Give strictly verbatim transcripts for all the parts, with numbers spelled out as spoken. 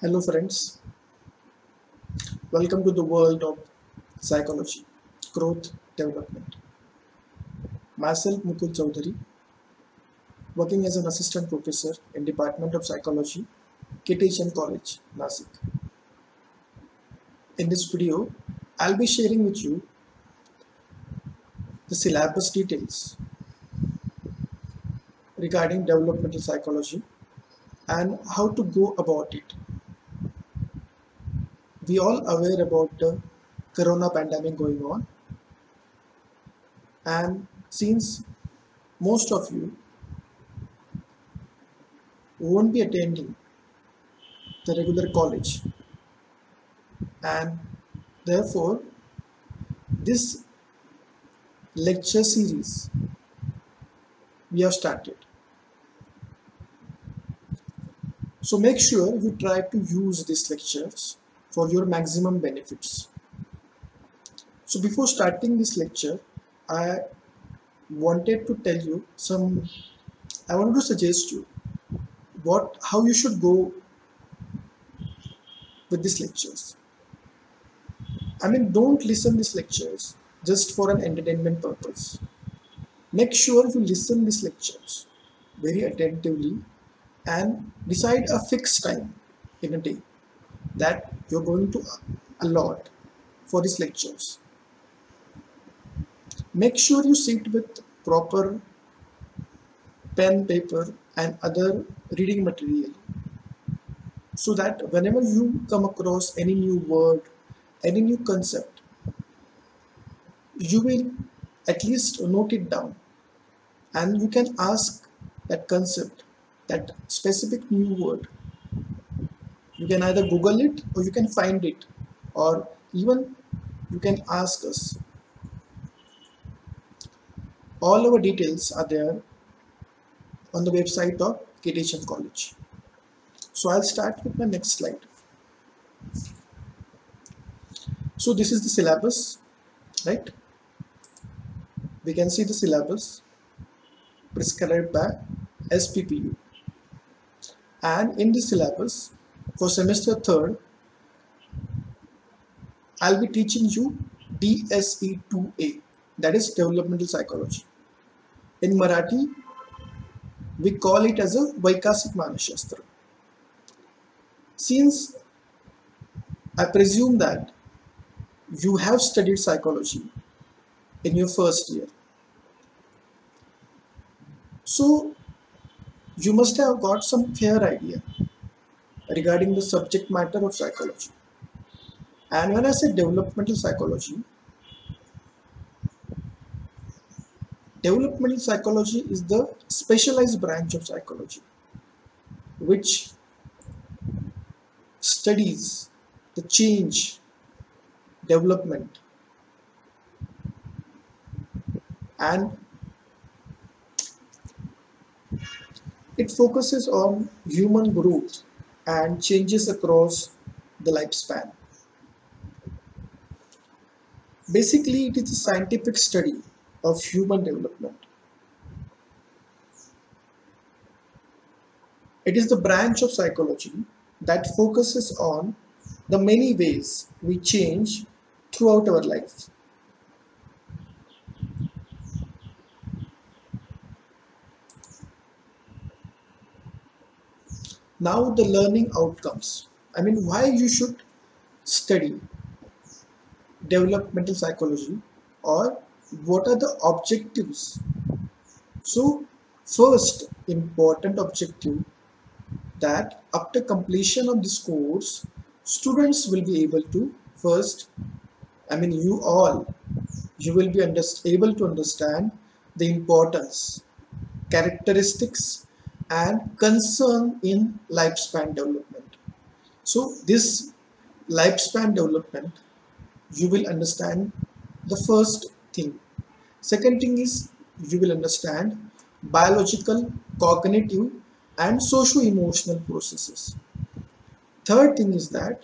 Hello friends, welcome to the world of psychology, growth, development. Myself Mukul Choudhary, working as an assistant professor in Department of Psychology, K T H M College, NASIC. In this video, I'll be sharing with you the syllabus details regarding developmental psychology and how to go about it. We all aware about the corona pandemic going on, and since most of you won't be attending the regular college, and therefore this lecture series we have started. So make sure you try to use these lectures for your maximum benefits. So before starting this lecture, I wanted to tell you some, I wanted to suggest you what, how you should go with these lectures. I mean, don't listen these lectures just for an entertainment purpose. Make sure you listen these lectures very attentively and decide a fixed time in a day that you're going to allot for these lectures. Make sure you sit with proper pen, paper and other reading material so that whenever you come across any new word, any new concept, you will at least note it down and you can ask that concept, that specific new word. You can either Google it or you can find it, or even you can ask us. All our details are there on the website of K T H M College. So I'll start with my next slide. So this is the syllabus, right? We can see the syllabus prescribed by S P P U. And in the syllabus for semester third, I'll be teaching you D S E two A, that is developmental psychology. In Marathi, we call it as a Vaikasik Manashyastra. Since I presume that you have studied psychology in your first year, so you must have got some fair idea regarding the subject matter of psychology. And when I say developmental psychology, developmental psychology is the specialized branch of psychology which studies the change, development, and it focuses on human growth and changes across the lifespan. Basically, it is a scientific study of human development. It is the branch of psychology that focuses on the many ways we change throughout our life. Now the learning outcomes. I mean, why you should study developmental psychology, or what are the objectives? So first important objective, that after completion of this course, students will be able to first, I mean you all, you will be able to understand the importance, characteristics and concern in lifespan development. So this lifespan development, you will understand the first thing. Second thing is, you will understand biological, cognitive and socio-emotional processes. Third thing is that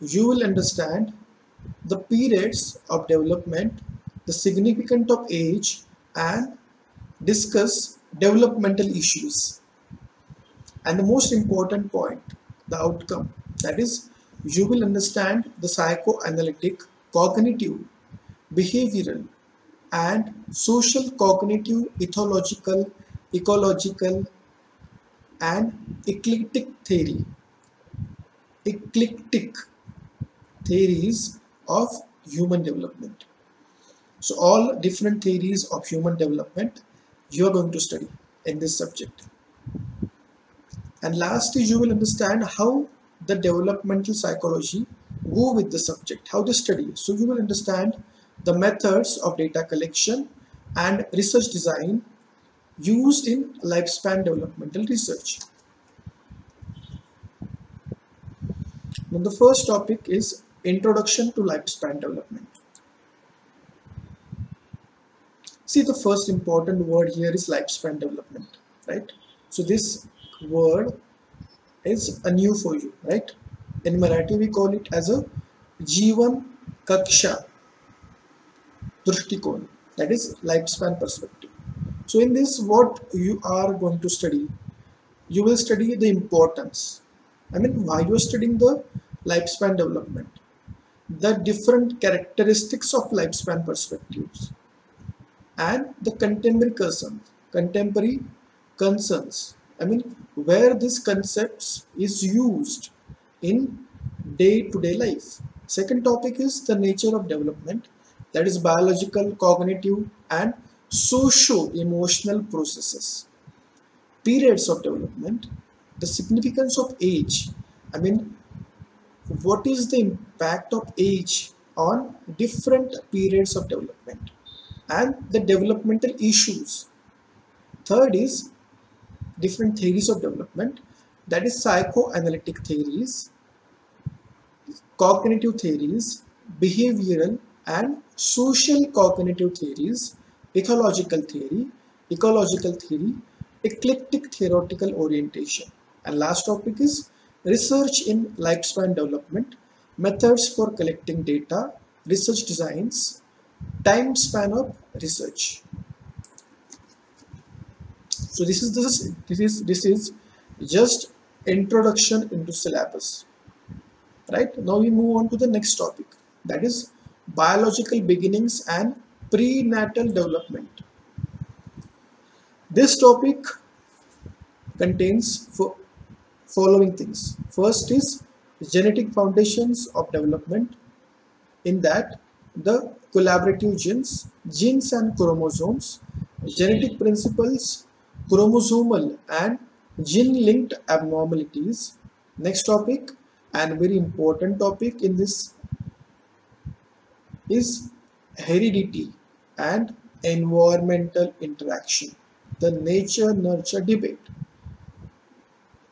you will understand the periods of development, the significance of age, and discuss developmental issues. And the most important point, the outcome. That is, you will understand the psychoanalytic, cognitive, behavioral and social cognitive, ethological, ecological and eclectic theory, eclectic theories of human development. So all different theories of human development you are going to study in this subject. And lastly, you will understand how the developmental psychology go with the subject, how they study. So you will understand the methods of data collection and research design used in lifespan developmental research. Now the first topic is introduction to lifespan development. See, the first important word here is lifespan development, right? So this word is a new for you, right? In Marathi we call it as a Jeevan Kaksha Pratikon, that is lifespan perspective. So in this, what you are going to study, you will study the importance. I mean, why you are studying the lifespan development, the different characteristics of lifespan perspectives and the contemporary concerns, contemporary concerns. I mean, where this concepts is used in day-to-day life. Second topic is the nature of development, that is biological, cognitive and socio-emotional processes, periods of development, the significance of age. I mean, what is the impact of age on different periods of development and the developmental issues. Third is different theories of development, that is psychoanalytic theories, cognitive theories, behavioral and social cognitive theories, ethological theory, ecological theory, eclectic theoretical orientation. And last topic is research in lifespan development, methods for collecting data, research designs, time span of research. So this is this this is this is just introduction into syllabus, right? Now we move on to the next topic, that is biological beginnings and prenatal development. This topic contains fo- following things. First is genetic foundations of development, in that the collaborative genes, genes and chromosomes, genetic principles, chromosomal and gene-linked abnormalities. Next topic, and very important topic in this, is heredity and environmental interaction, the nature-nurture debate.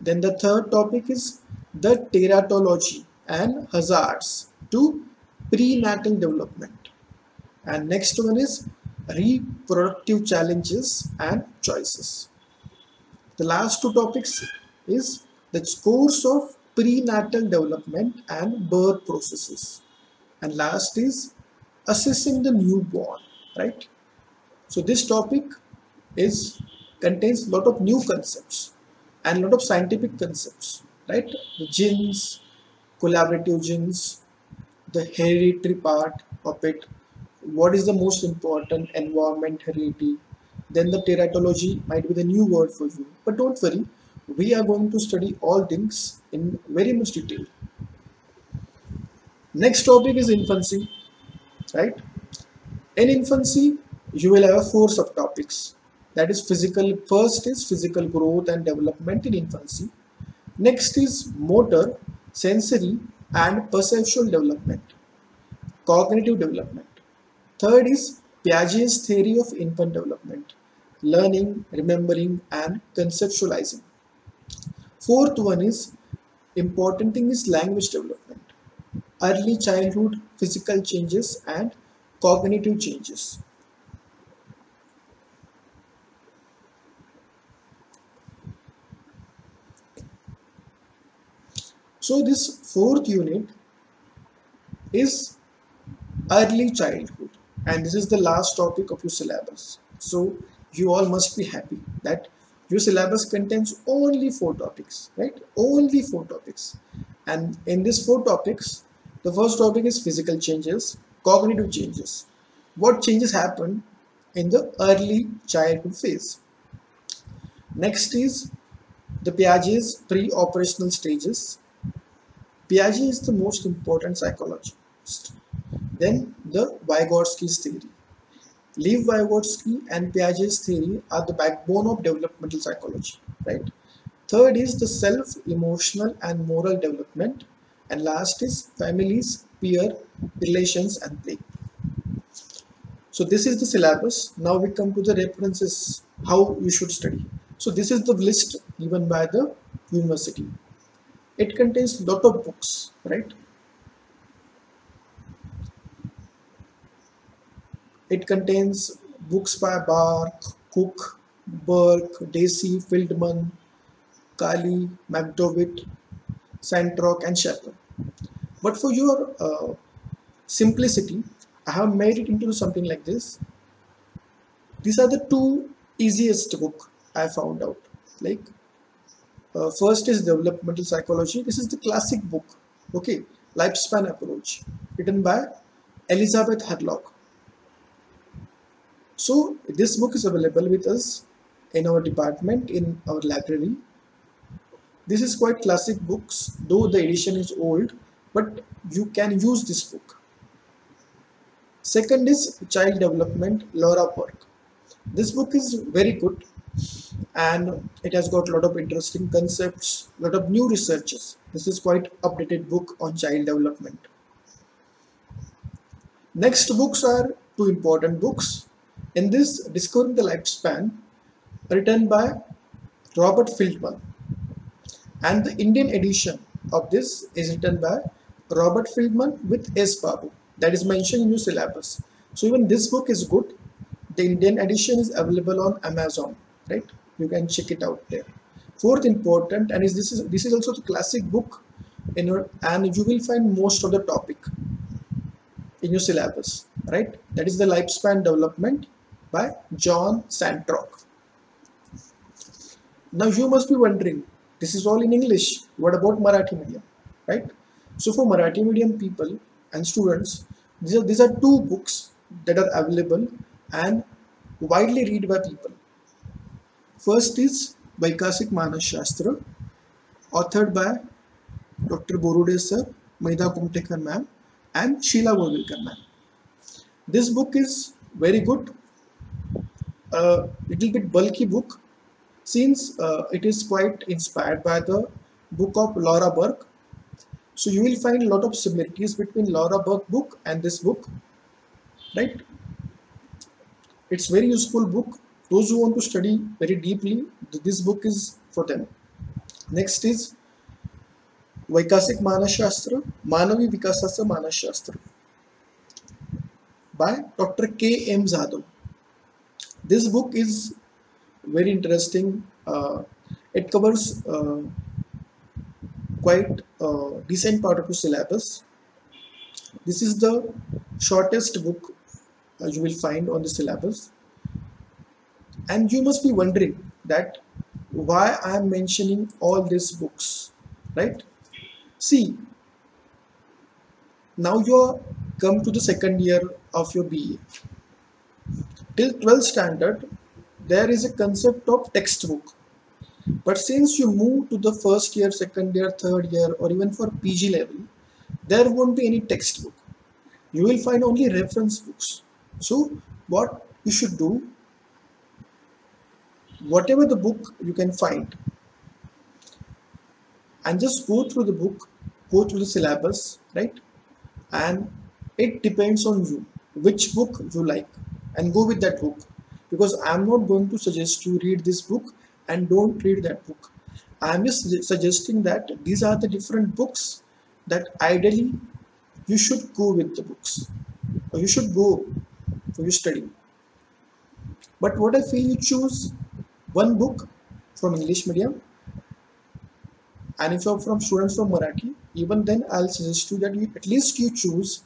Then the third topic is the teratology and hazards to prenatal development. And next one is reproductive challenges and choices. The last two topics is the course of prenatal development and birth processes. And last is assessing the newborn, right? So this topic is contains lot of new concepts and lot of scientific concepts, right? The genes, collaborative genes, the hereditary part of it, what is the most important, environment, heredity. Then the teratology might be the new word for you, but don't worry, we are going to study all things in very much detail. Next topic is infancy, right? In infancy you will have four subtopics, that is physical. First is physical growth and development in infancy. Next is motor, sensory and perceptual development, cognitive development. Third is Piaget's theory of infant development, learning, remembering and conceptualizing. Fourth one is important thing is language development, early childhood, physical changes and cognitive changes. So this fourth unit is early childhood, and this is the last topic of your syllabus. So you all must be happy that Your syllabus contains only four topics, right? Only four topics. And in these four topics, the first topic is physical changes, cognitive changes. What changes happen in the early childhood phase? Next is the Piaget's pre-operational stages. Piaget is the most important psychologist. Then the Vygotsky's theory. Lev Vygotsky and Piaget's theory are the backbone of developmental psychology, right? Third is the self, emotional and moral development. And last is families, peer, relations and play. So this is the syllabus. Now we come to the references, how you should study. So this is the list given by the university. It contains lot of books, right? It contains books by Bark, Cook, Burke, Dacey, Feldman, Kali, Mabdovit, Santrock and Shepard. But for your uh, simplicity, I have made it into something like this. These are the two easiest book I found out. Like uh, first is Developmental Psychology. This is the classic book, okay, Lifespan Approach, written by Elizabeth Herlock. So this book is available with us in our department, in our library. This is quite classic books, though the edition is old, but you can use this book. Second is Child Development, Laura Park. This book is very good and it has got a lot of interesting concepts, a lot of new researches. This is quite updated book on child development. Next books are two important books. In this, Discovering the Lifespan, written by Robert Feldman, and the Indian edition of this is written by Robert Feldman with S. Babu, that is mentioned in your syllabus. So even this book is good. The Indian edition is available on Amazon, right? You can check it out there. Fourth important, and is this is this is also the classic book, in your, and you will find most of the topic in your syllabus, right? That is the Lifespan Development by John Santrock. Now you must be wondering, this is all in English, what about Marathi medium, right? So for Marathi medium people and students, these are, these are two books that are available and widely read by people. First is Vaikasik Manas Shastra, authored by Doctor Borude sir, Maida Kumtekar ma'am and Sheila Godikar ma'am. This book is very good, a uh, little bit bulky book, since uh, it is quite inspired by the book of Laura Park. So you will find a lot of similarities between Laura Park book and this book, right? It's very useful book. Those who want to study very deeply, this book is for them. Next is Vaikasik Manashyastra, Manavi Vikasasa Manashastra by Doctor K. M. Zadal. This book is very interesting. Uh, it covers uh, quite a decent part of your syllabus. This is the shortest book uh, you will find on the syllabus. And you must be wondering that why I am mentioning all these books, right? See, now you come to the second year of your B A. Till twelfth standard, there is a concept of textbook. But since you move to the first year, second year, third year, or even for P G level, there won't be any textbook. You will find only reference books. So what you should do, whatever the book you can find, and just go through the book, go through the syllabus, right? And it depends on you, which book you like, and go with that book. Because I am not going to suggest you read this book and don't read that book. I am just suggesting that these are the different books that ideally you should go with the books, or you should go for your study. But what I feel, you choose one book from English medium, and if you are from students from Marathi, even then I will suggest you that you, at least you choose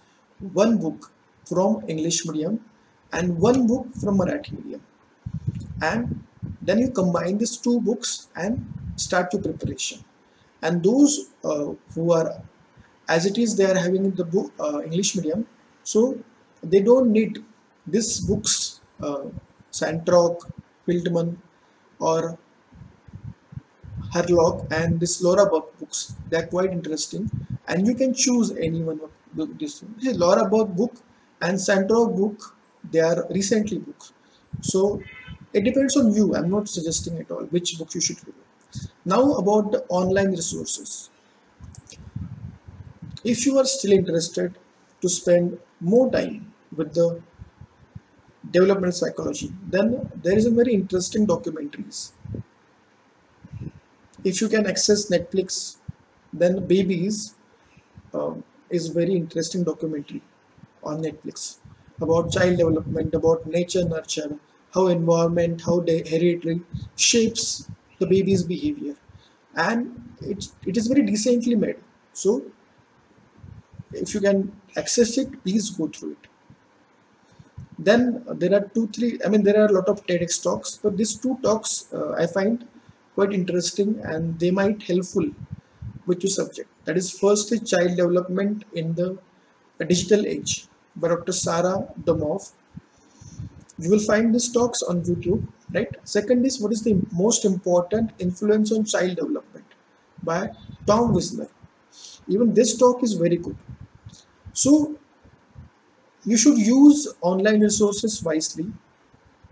one book from English medium and one book from Marathi medium, and Then you combine these two books and start your preparation. And those uh, who are, as it is, they are having the book uh, English medium, so they don't need these books, uh, Santrock, Feldman, or Herlock, and this Laura Park books. They are quite interesting, and you can choose any one of this. This is Laura Park book and Santrock book. They are recently books, so it depends on you. I'm not suggesting at all which book you should read. Now about the online resources. If you are still interested to spend more time with the development psychology, then there is a very interesting documentaries. If you can access Netflix, then Babies uh, is very interesting documentary on Netflix about child development, about nature, nurture, how environment, how the heredity shapes the baby's behavior, and it, it is very decently made. So if you can access it, please go through it. Then there are two, three, I mean there are a lot of TEDx talks, but these two talks uh, I find quite interesting and they might helpful with your subject. That is, first is child development in the digital age by Doctor Sarah Domov. You will find these talks on YouTube, right? Second is what is the most important influence on child development by Tom Wisner. Even this talk is very good. So you should use online resources wisely.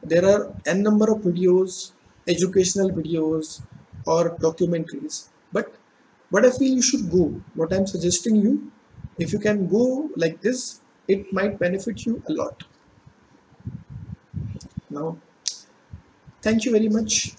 There are n number of videos, educational videos or documentaries, but what I feel you should go, what I'm suggesting you, if you can go like this, it might benefit you a lot. Now, thank you very much.